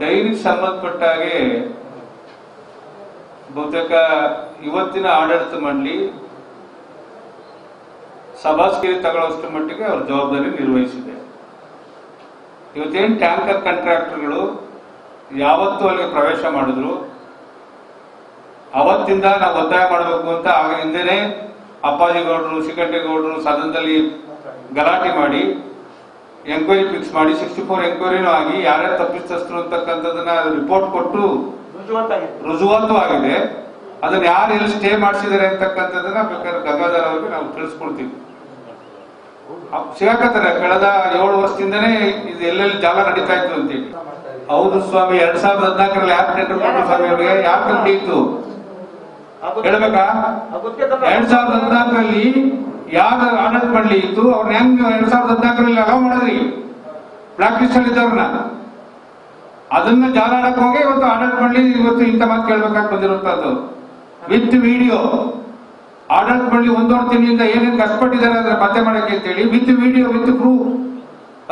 Dairy ಸಂಬಂಧಪಟ್ಟಾಗೆ ಬಹುತೇಕ ಇವತ್ತಿನ ಆಡಳಿತ ಮಂಡಳಿ ಸಭಾಸ್ಕೇರಿ ತಗೊಳ್ಳುವಷ್ಟು ಮಟ್ಟಿಗೆ ಅವರ ಜವಾಬ್ದಾರಿ ನಿರ್ವಹಿಸಿದೆ. ಇವತ್ತೇನು ಟ್ಯಾಂಕರ್ ಕಾಂಟ್ರಾಕ್ಟರ್ಗಳು ಯಾವತ್ತೂ ಅಲ್ಲಿಗೆ ಪ್ರವೇಶ ಮಾಡಿದ್ರು, ಅವತ್ತಿಂದ ನಾವು ಒತ್ತಾಯ ಮಾಡಬೇಕು ಅಂತ ಆಗ ಹಿಂದೆನೆ ಅಪ್ಪಾಜಿಗೌಡರು, ಶಿಕಂಠೇಗೌಡರು ಸದನದಲ್ಲಿ ಗಲಾಟೆ ಮಾಡಿ ಎಂಕ್ವೈರಿ ಫಿಕ್ಸ್ ಮಾಡಿ 64 ಎಂಕ್ವೈರಿನೂ ಆಗಿ ಯಾರ್ಯಾರು ತಪ್ಪಿಸ್ತರು ಅಂತಕ್ಕಂಥದನ್ನ ರಿಪೋರ್ಟ್ ಕೊಟ್ಟು ರುಜುವಾತು ಆಗಿದೆ. ಅದನ್ನ ಯಾರು ಎಲ್ಲಿ ಸ್ಟೇ ಮಾಡಿಸಿದ್ದಾರೆ ಅಂತಕ್ಕಂಥದನ್ನ ಬೇಕಾದ್ರೆ ಗಂಗಾಧರ್ ಅವ್ರಿಗೆ ನಾವು ತಿಳಿಸ್ಕೊಡ್ತೀವಿ. ಸಿಗಾಕತ್ತಾರೆ ಕಳೆದ 7 ವರ್ಷದಿಂದನೇ ಇದು ಎಲ್ಲೆಲ್ಲಿ ಜಾಲ ನಡೀತಾ ಇತ್ತು ಅಂತೇಳಿ. ಹೌದು ಸ್ವಾಮಿ, 2014ರಲ್ಲಿ ಯಾರು ಟೆಂಡರ್ ಕೊಟ್ಟರು ಸ್ವಾಮಿ ಅವ್ರಿಗೆ? ಯಾರು ಕಂಪ್ನಿ ಇತ್ತು ಹೇಳ್ಬೇಕಾ? 2014ರಲ್ಲಿ ಯಾರು ಆಡಳಿತ ಮಂಡಳಿ ಇತ್ತು ಅವ್ರನ್ನ ಹೆಂಗ್ 2014ರಲ್ಲಿ ಅಲೋ ಮಾಡಿದ್ರಿ ಬ್ಲಾಕ್ ಲಿಸ್ಟ್ ಅಲ್ಲಿ ಇದ್ದವ್ರನ್ನ? ಅದನ್ನ ಜಾಲಾಡಕ್ಕೆ ಹೋಗಿ ಇವತ್ತು ಆಡಳಿತ ಮಂಡಳಿ ಇವತ್ತು ಇಂಥ ಮಾತು ಕೇಳ್ಬೇಕಾಗಿ ಬಂದಿರುವಂತಹದ್ದು ವಿತ್ ವಿಡಿಯೋ. ಆಡಳಿತ ಮಂಡಳಿ 1.5 ತಿಂಗಳಿಂದ ಏನೇನು ಕಷ್ಟಪಟ್ಟಿದ್ದಾರೆ ಅದನ್ನ ಪತ್ತೆ ಮಾಡಕ್ಕೆ ಅಂತೇಳಿ ವಿತ್ ವಿಡಿಯೋ ವಿತ್ ಪ್ರೂಫ್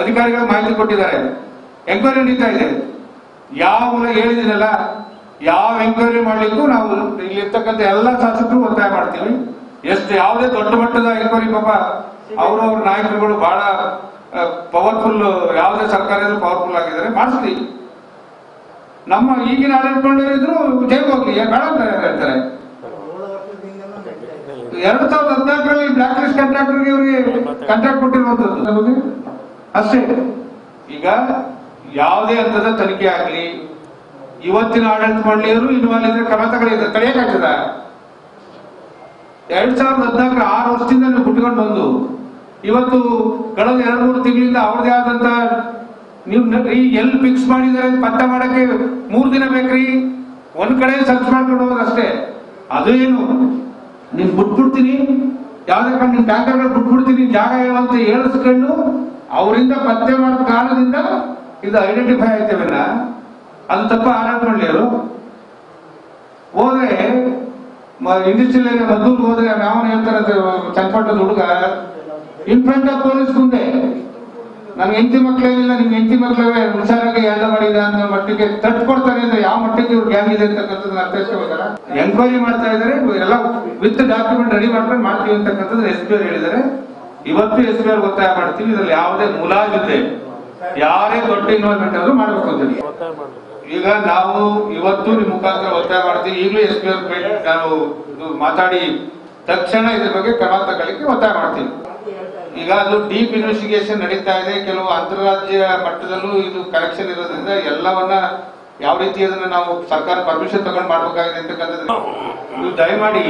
ಅಧಿಕಾರಿಗಳು ಮಾಹಿತಿ ಕೊಟ್ಟಿದ್ದಾರೆ. ಎಂಕ್ವೈರಿ ನಡೀತಾ ಇದೆ. ಯಾವ ಹೇಳಿದಿನಲ್ಲ, ಯಾವ ಎಂಕ್ವೈರಿ ಮಾಡ್ಲಿಕ್ಕೂ ನಾವು ಇಲ್ಲಿ ಇರ್ತಕ್ಕಂಥ ಎಲ್ಲ ಶಾಸಕರು ಒತ್ತಾಯ ಮಾಡ್ತೀವಿ. ಎಷ್ಟು ಯಾವುದೇ ದೊಡ್ಡ ಮಟ್ಟದ ಎಂಕ್ವೈರಿ, ಪಾಪ ಅವರು ಅವ್ರ ನಾಯಕರುಗಳು ಬಹಳ ಪವರ್ಫುಲ್, ಯಾವುದೇ ಸರ್ಕಾರ ಇದ್ರೂ ಪವರ್ಫುಲ್ ಆಗಿದ್ದಾರೆ, ಮಾಡಿಸ್ಲಿ. ನಮ್ಮ ಈಗಿನ ಆಡಳಿತಕೊಂಡಿದ್ರು ಜೈಗೆ ಹೋಗ್ಲಿ, ಬೇಡ ಅಂತ ಹೇಳ್ತಾರೆ. 2014ರಲ್ಲಿ ಬ್ಲಾಕ್ ಲಿಸ್ಟ್ ಕಾಂಟ್ರಾಕ್ಟರ್ಗೆ ಇವರಿಗೆ ಕಾಂಟ್ರಾಕ್ಟ್ ಕೊಟ್ಟಿರುವಂತದ್ದು ನಮಗೆ ಅಷ್ಟೇ. ಈಗ ಯಾವುದೇ ಹಂತದ ತನಿಖೆ ಆಗಲಿ, ಇವತ್ತಿನ ಆಡಳಿತ ಮಂಡಳಿಯವರು ಇನ್ವಾಲ್ವ್ ಇದ್ರೆ ಕ್ರಮ ತಗೊಳ್ಳಿದ್ರೆ ತಡೆಯಕ್ಕಾಗ್ತದ? 2014 6 ವರ್ಷದಿಂದ ನೀವು ಬಿಟ್ಕೊಂಡು ಬಂದು ಇವತ್ತು ಕಳೆದ 2-3 ತಿಂಗಳಿಂದ ಅವ್ರದೇ ಆದಂತ ನೀವು ಎಲ್ಲಿ ಫಿಕ್ಸ್ ಮಾಡಿದರೆ ಪತ್ತೆ ಮಾಡಕ್ಕೆ 3 ದಿನ ಬೇಕ್ರಿ. ಒಂದ್ ಕಡೆ ಸರ್ಚ್ ಮಾಡ್ಕೊಂಡು ಹೋದ್ರಷ್ಟೇ. ಅದು ಏನು ನೀನ್ ಬಿಟ್ಬಿಡ್ತೀನಿ, ಯಾವ್ದೇ ಕಾರಣ ನಿನ್ ಟ್ಯಾಂಕರ್ಗಳು ಬಿಟ್ಬಿಡ್ತೀನಿ ಜಾಗ ಅಂತ ಹೇಳಿಸ್ಕೊಂಡು ಅವರಿಂದ ಪತ್ತೆ ಮಾಡೋ ಕಾರಣದಿಂದ ಇದು ಐಡೆಂಟಿಫೈ ಆಯ್ತೇವಲ್ಲ, ಅದು ತಪ್ಪ ಆಡಳಿತ ಮಂಡಳಿಯವರು. ಹೋದ್ರೆ ಇಂಡಸ್ಟ್ರಿಯಲ್ ಏರಿಯಾ ಮದ್ದೂರು ಹೋದ್ರೆ ಯಾವನ ಹೇಳ್ತಾರೆ ಚನ್ನಪಟ್ಟದ ಹುಡುಗ ಇನ್ ಫ್ರಂಟ್ ಆಫ್ ಪೊಲೀಸ್ ಮುಂದೆ ನನ್ಗೆ ಹೆಂಡತಿ ಮಕ್ಕಳೇನಿಲ್ಲ, ನಿಮ್ಗೆ ಹೆಂಡತಿ ಮಕ್ಕಳೇ ಹುಷಾರಾಗಿ ಎಲ್ಲ ಮಾಡಿದ ಅನ್ನೋ ಮಟ್ಟಿಗೆ ತಟ್ಕೊಡ್ತಾರೆ ಅಂದ್ರೆ ಯಾವ ಮಟ್ಟಿಗೆ ಇವ್ರು ಗ್ಯಾಂಗ್ ಇದೆ ಅಂತಕ್ಕಂಥದ್ದನ್ನ ಅರ್ಥೈಸ್ಕೋಬೇಕಲ್ಲ. ಎಂಕ್ವೈರಿ ಮಾಡ್ತಾ ಇದ್ದಾರೆ, ಎಲ್ಲ ವಿತ್ ಡಾಕ್ಯುಮೆಂಟ್ ರೆಡಿ ಮಾಡ್ಕೊಂಡು ಮಾಡ್ತೀವಿ ಅಂತಕ್ಕಂಥದ್ದು ಎಸ್ ಪಿ ಅವ್ರು ಹೇಳಿದ್ದಾರೆ. ಇವತ್ತು ಎಸ್ ಪಿ ಅವ್ರಿಗೆ ಒತ್ತಾಯ ಮಾಡ್ತೀವಿ, ಇದ್ರಲ್ಲಿ ಯಾವುದೇ ಮುಲಾಜಿದೆ, ಯಾರೇ ದೊಡ್ಡ ಇನ್ವಾಲ್ವ್ಮೆಂಟ್ ಆದ್ರೂ ಮಾಡಬೇಕು ಅಂತೇಳಿ. ಈಗ ನಾವು ಇವತ್ತು ನಿಮ್ ಮುಖಾಂತರ ಒತ್ತಾಯ ಮಾಡ್ತೀವಿ. ಈಗಲೂ ಎಸ್ ಪಿ ಅವ್ರ ನಾವು ಮಾತಾಡಿ ತಕ್ಷಣ ಇದ್ರ ಬಗ್ಗೆ ಕ್ರಮ ತಗೊಳ್ಳಿಕ್ಕೆ ಒತ್ತಾಯ ಮಾಡ್ತೀವಿ. ಈಗ ಅದು ಡೀಪ್ ಇನ್ವೆಸ್ಟಿಗೇಷನ್ ನಡೀತಾ ಇದೆ. ಕೆಲವು ಅಂತಾರಾಜ್ಯ ಮಟ್ಟದಲ್ಲೂ ಇದು ಕನೆಕ್ಷನ್ ಇರೋದ್ರಿಂದ ಎಲ್ಲವನ್ನ ಯಾವ ರೀತಿ ಅದನ್ನ ನಾವು ಸರ್ಕಾರ ಪರ್ಮಿಷನ್ ತಗೊಂಡು ಮಾಡ್ಬೇಕಾಗಿದೆ ಅಂತಕ್ಕಂಥದ್ದು. ನೀವು ದಯಮಾಡಿ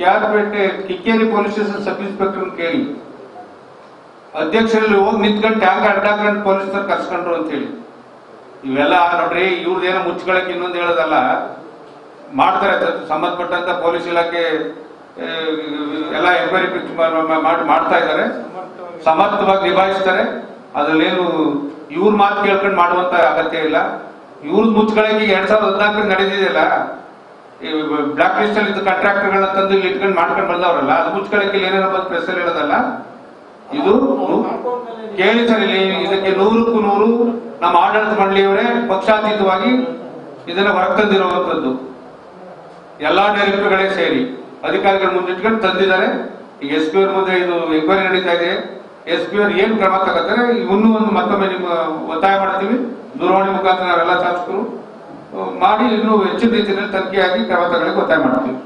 ಕ್ಯಾರ್ಪೇಟೆ Kikkeri police station sub inspector ಕೇಳಿ, ಅಧ್ಯಕ್ಷರಲ್ಲಿ ಹೋಗಿ ನಿಂತ್ಕೊಂಡು ಟ್ಯಾಂಕ್ ಅಡ್ಡಾಕೊಂಡು ಪೊಲೀಸರು ಕರ್ಸ್ಕೊಂಡ್ರು ಅಂತೇಳಿ. ಇವೆಲ್ಲ ನೋಡ್ರಿ, ಇವ್ರದೇನೋ ಮುಚ್ಕೊಳಕ್ಕೆ ಇನ್ನೊಂದು ಹೇಳೋದಲ್ಲ ಮಾಡ್ತಾರೆ. ಸಂಬಂಧಪಟ್ಟಂತ ಪೊಲೀಸ್ ಇಲಾಖೆ ಎಲ್ಲ ಎಂಕ್ವೈರಿ ಮಾಡ್ತಾ ಇದ್ದಾರೆ, ಸಮರ್ಥವಾಗಿ ನಿಭಾಯಿಸ್ತಾರೆ. ಅದ್ರಲ್ಲೇನು ಇವ್ರ ಮಾತು ಕೇಳ್ಕೊಂಡು ಮಾಡುವಂತ ಅಗತ್ಯ ಇಲ್ಲ. ಇವ್ರ ಮುಚ್ಕೊಳಕ್ಕೆ 2014 ನಡೆದಿದೆಯಲ್ಲ, ಬ್ಲಾಕ್ ಲಿಸ್ಟ್ ಅಲ್ಲಿ ಇದ್ದ ಕಾಂಟ್ರಾಕ್ಟರ್ಗಳನ್ನ ತಂದು ಇಲ್ಲಿ ಇಟ್ಕೊಂಡು ಮಾಡ್ಕೊಂಡು ಬಂದವರಲ್ಲ, ಅದು ಮುಚ್ಕೊಳಕ್ಕೆ ಏನೇನೋ ಬಂದು ಪ್ರೆಸ್ ಅಲ್ಲಿ ಹೇಳೋದಲ್ಲ. ಇದು ಕೇಳಿ ಸರ್, ಇಲ್ಲಿ ಇದಕ್ಕೆ 100ಕ್ಕೂ 100 ನಮ್ಮ ಆಡಳಿತ ಮಂಡಳಿಯವರೇ ಪಕ್ಷಾತೀತವಾಗಿ ಇದನ್ನ ಹೊರಗೆ ತಂದಿರುವಂತದ್ದು. ಎಲ್ಲಾ ಡೈರೆಕ್ಟರ್ಗಳೇ ಸೇರಿ ಅಧಿಕಾರಿಗಳು ಮುಂದಿಟ್ಕೊಂಡು ತಂದಿದ್ದಾರೆ. ಈಗ ಎಸ್ ಪಿ ಅವ್ರ ಮುಂದೆ ಇದು ಎಂಕ್ವೈರಿ ನಡೀತಾ ಇದೆ. ಎಸ್ ಪಿ ಅವ್ರು ಏನ್ ಕ್ರಮ ತಗೋತಾರೆ ಇವನ್ನೂ ಒಂದು ಮತ್ತೊಮ್ಮೆ ನಿಮ್ಮ ಒತ್ತಾಯ ಮಾಡ್ತೀವಿ. ದೂರವಾಣಿ ಮುಖಾಂತರ ನಾವೆಲ್ಲ ಶಾಸಕರು ಮಾಡಿ ಇನ್ನೂ ಹೆಚ್ಚಿನ ರೀತಿಯಲ್ಲಿ ತನಿಖೆಯಾಗಿ ಕ್ರಮ ತಗೊಳ್ಳಕ್ಕೆ ಒತ್ತಾಯ ಮಾಡ್ತೀವಿ.